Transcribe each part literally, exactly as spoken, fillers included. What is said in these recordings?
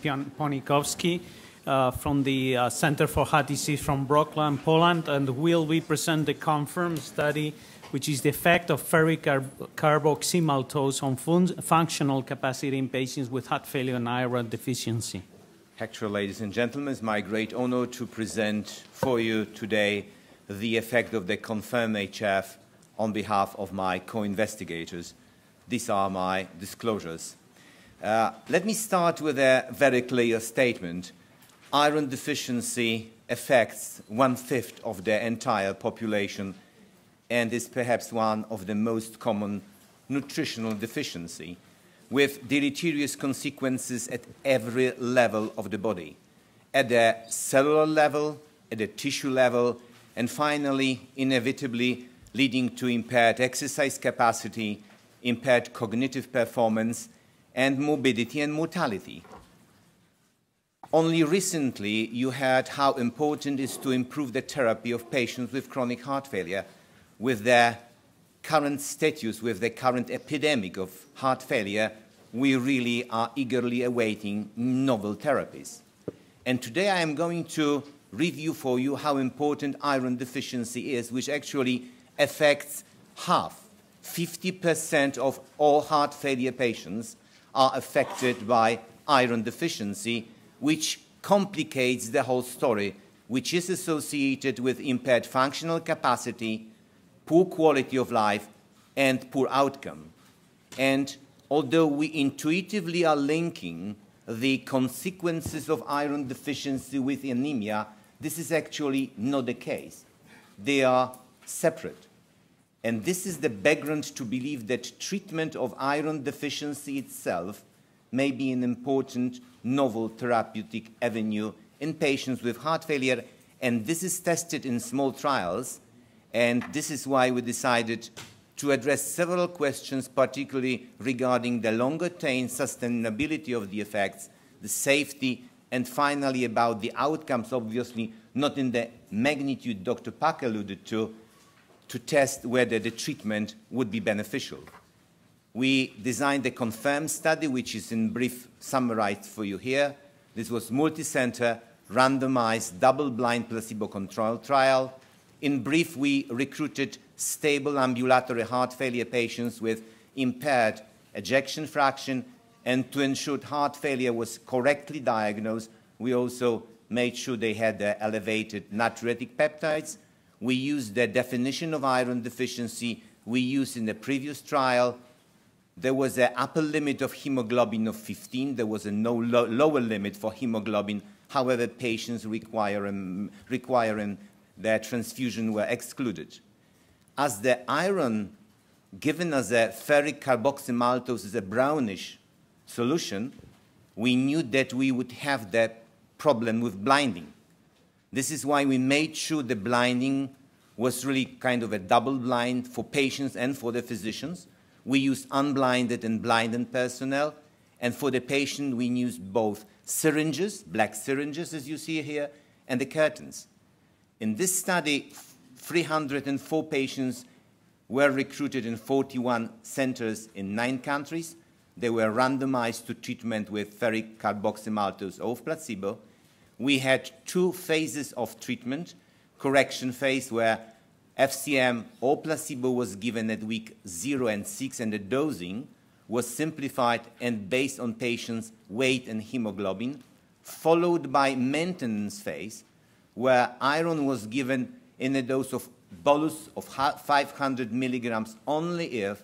Piotr Ponikowski uh, from the uh, Center for Heart Disease from Wrocław, Poland, and will we present the CONFIRM study, which is the effect of ferric carboxymaltose on fun functional capacity in patients with heart failure and iron deficiency. Hector, ladies and gentlemen, it's my great honor to present for you today the effect of the CONFIRM H F on behalf of my co-investigators. These are my disclosures. Uh, let me start with a very clear statement. Iron deficiency affects one-fifth of the entire population and is perhaps one of the most common nutritional deficiency, with deleterious consequences at every level of the body, at the cellular level, at the tissue level, and finally, inevitably, leading to impaired exercise capacity, impaired cognitive performance, and morbidity and mortality. Only recently, you heard how important it is to improve the therapy of patients with chronic heart failure. With the current status, with the current epidemic of heart failure, we really are eagerly awaiting novel therapies. And today I am going to review for you how important iron deficiency is, which actually affects half, fifty percent of all heart failure patients are affected by iron deficiency, which complicates the whole story, which is associated with impaired functional capacity, poor quality of life, and poor outcome. And although we intuitively are linking the consequences of iron deficiency with anemia, this is actually not the case. They are separate. And this is the background to believe that treatment of iron deficiency itself may be an important novel therapeutic avenue in patients with heart failure, and this is tested in small trials. And this is why we decided to address several questions, particularly regarding the longer-term sustainability of the effects, the safety, and finally about the outcomes, obviously not in the magnitude Doctor Pak alluded to, to test whether the treatment would be beneficial. We designed the CONFIRM study, which is in brief summarized for you here. This was multi-center, randomized, double-blind, placebo-controlled trial. In brief, we recruited stable ambulatory heart failure patients with impaired ejection fraction, and to ensure heart failure was correctly diagnosed, we also made sure they had uh, elevated natriuretic peptides. We used the definition of iron deficiency we used in the previous trial. There was an upper limit of hemoglobin of fifteen. There was a no lo lower limit for hemoglobin. However, patients requiring, requiring their transfusion were excluded. As the iron given as a ferric carboxymaltose is a brownish solution, we knew that we would have the problem with blinding. This is why we made sure the blinding was really kind of a double blind for patients and for the physicians. We used unblinded and blinded personnel, and for the patient we used both syringes, black syringes as you see here, and the curtains. In this study, three hundred four patients were recruited in forty-one centers in nine countries. They were randomized to treatment with ferric carboxymaltose or placebo. We had two phases of treatment, correction phase where F C M or placebo was given at week zero and six, and the dosing was simplified and based on patients' weight and hemoglobin, followed by maintenance phase, where iron was given in a dose of bolus of five hundred milligrams only if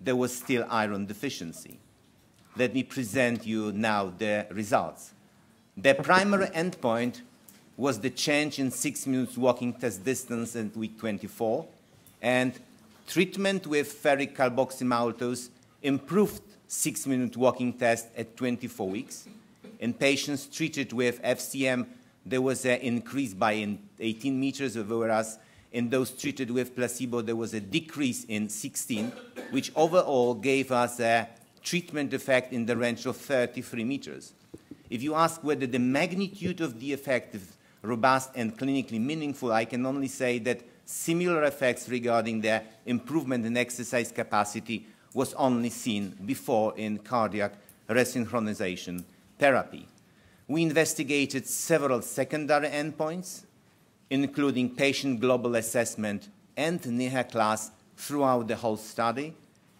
there was still iron deficiency. Let me present you now the results. The primary endpoint was the change in six minutes walking test distance at week twenty-four, and treatment with ferric carboxymaltose improved six minute walking test at twenty-four weeks. In patients treated with F C M, there was an increase by eighteen meters, whereas in those treated with placebo, there was a decrease in sixteen, which overall gave us a treatment effect in the range of thirty-three meters. If you ask whether the magnitude of the effect is robust and clinically meaningful, I can only say that similar effects regarding the improvement in exercise capacity was only seen before in cardiac resynchronization therapy. We investigated several secondary endpoints, including patient global assessment and N Y H A class throughout the whole study.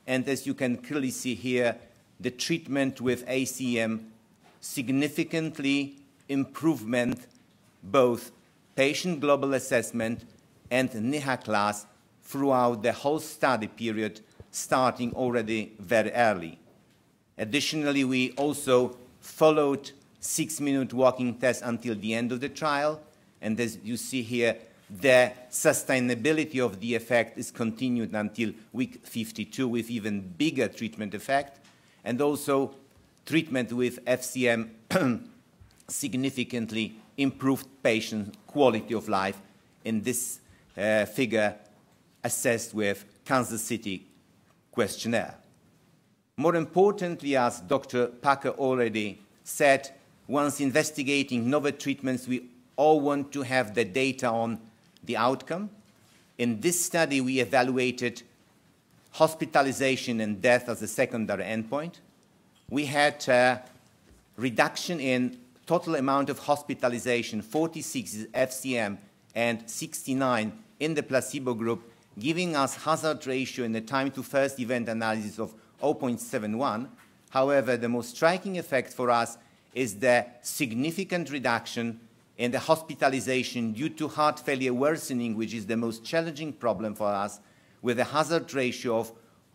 And as you can clearly see here, the treatment with F C M significantly improvement both patient global assessment and N Y H A class throughout the whole study period, starting already very early. Additionally, we also followed six-minute walking test until the end of the trial. And as you see here, the sustainability of the effect is continued until week fifty-two with even bigger treatment effect. And also treatment with F C M significantly improved patient quality of life in this uh, figure assessed with Kansas City questionnaire. More importantly, as Doctor Parker already said, once investigating novel treatments, we all want to have the data on the outcome. In this study, we evaluated hospitalization and death as a secondary endpoint. We had a reduction in total amount of hospitalization, forty-six is F C M and sixty-nine in the placebo group, giving us hazard ratio in the time to first event analysis of zero point seven one. However, the most striking effect for us is the significant reduction in the hospitalization due to heart failure worsening, which is the most challenging problem for us, with a hazard ratio of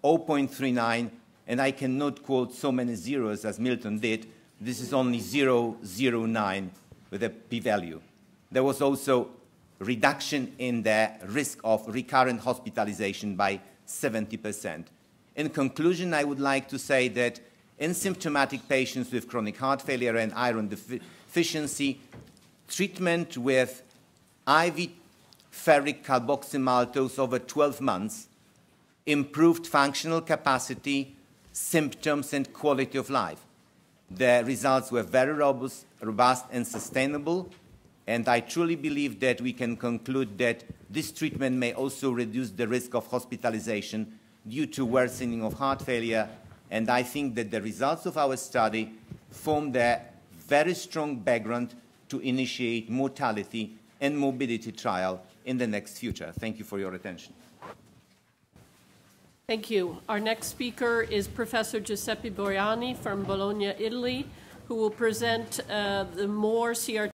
zero point three nine. And I cannot quote so many zeros as Milton did. This is only zero point zero nine with a p-value. There was also reduction in the risk of recurrent hospitalization by seventy percent. In conclusion, I would like to say that in symptomatic patients with chronic heart failure and iron deficiency, treatment with I V ferric carboxymaltose over twelve months improved functional capacity, symptoms, and quality of life. The results were very robust, robust and sustainable, and I truly believe that we can conclude that this treatment may also reduce the risk of hospitalization due to worsening of heart failure, and I think that the results of our study formed a very strong background to initiate mortality and morbidity trial in the next future. Thank you for your attention. Thank you. Our next speaker is Professor Giuseppe Boriani from Bologna, Italy, who will present uh, the more C R T